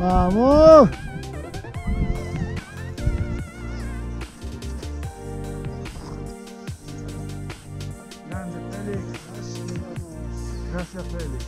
¡Vamos! Grande Félix. Gracias, Félix.